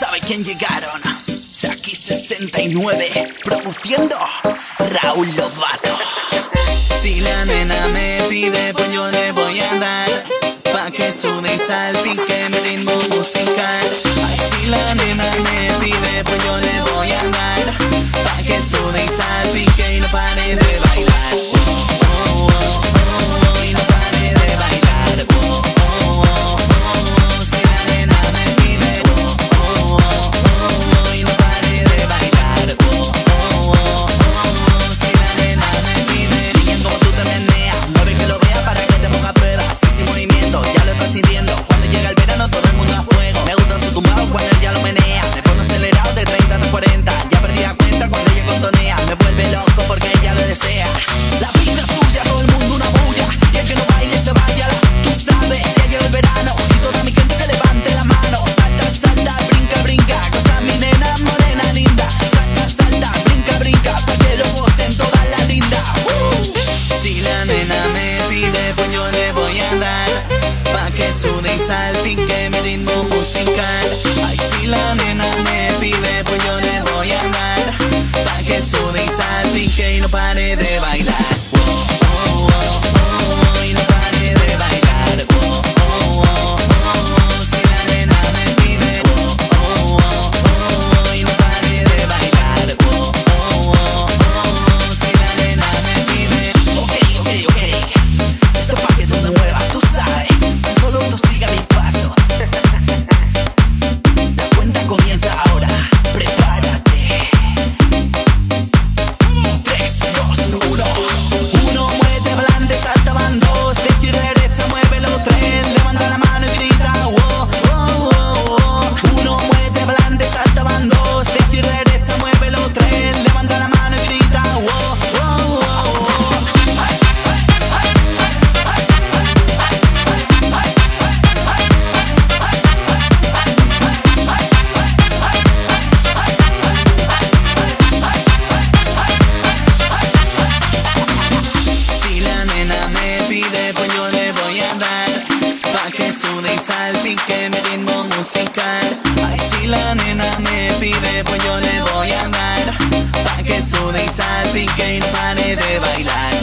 sabe quién llegaron. Saki 69, produciendo Raúl Lovato. Si la nena me pide, pues yo le voy a dar, pa' que sude y salpique mi ritmo musical. Ay, si la nena me pide, pues yo le voy a dar, pa' que sude y salpique y no pare de bailar. Oh, oh, oh, oh, oh, y no pare de bailar. Oh, oh, oh, oh, si la nena me pide, oh, oh, oh, oh, y no pare de bailar. Oh, oh, oh, oh, si la nena me pide. Niña, como tú te meneas, no ves que lo vea para que te ponga a prueba. Así sin movimiento, ya lo estás sintiendo. Cuando llega el verano todo el mundo a fuego. Me gusta su tumbao cuando él ya lo menea. Me pone acelerado de 30 a 40. Ya perdí la cuenta cuando ella contonea. Me vuelve loco porque ella lo desea. La vida es suya, todo el mundo una bulla. Y el que no baile se vaya, tú sabes. Ya llegó el verano y toda mi gente que levante la mano. Salta, salta, brinca, brinca, cosa mi nena morena linda. Salta, salta, brinca, brinca, pa' que lo gocen toda la linda. Si la nena me pide, pues yo le voy a dar, pa' que sude y salpique mi ritmo musical. Ay, si la nena me pide, pues yo le voy a dar, pa' que sude y salpique y no pare de bailar. Oh, oh, oh, oh, y no pare de bailar. Oh, oh, oh, oh, si la nena me pide. Oh, oh, oh, oh, y no pare de bailar. Oh, oh, oh, oh, si la nena me pide. Ok, ok, ok, esto pa' que tú me muevas, tú sabes. Tan solo tú siga mis pasos. La cuenta comienza ahora, prepárate. 3, 2, 1. Uno, muévete para adelante, salta, van dos. De izquierda a derecha, muévelo, tres. Levanta la mano y grita, wow, wow, wow, wow. Uno, muévete para adelante, salta, van dos. De izquierda a derecha, muévelo, tres. Levanta la mano y grita, wow, wow, wow, wow. Si la nena me pide, pues yo le voy a dar, pa' que sude y salpique mi ritmo musical. Ay, si la nena me pide, pues yo le voy a dar, pa' que sude y salpique y no pare de bailar.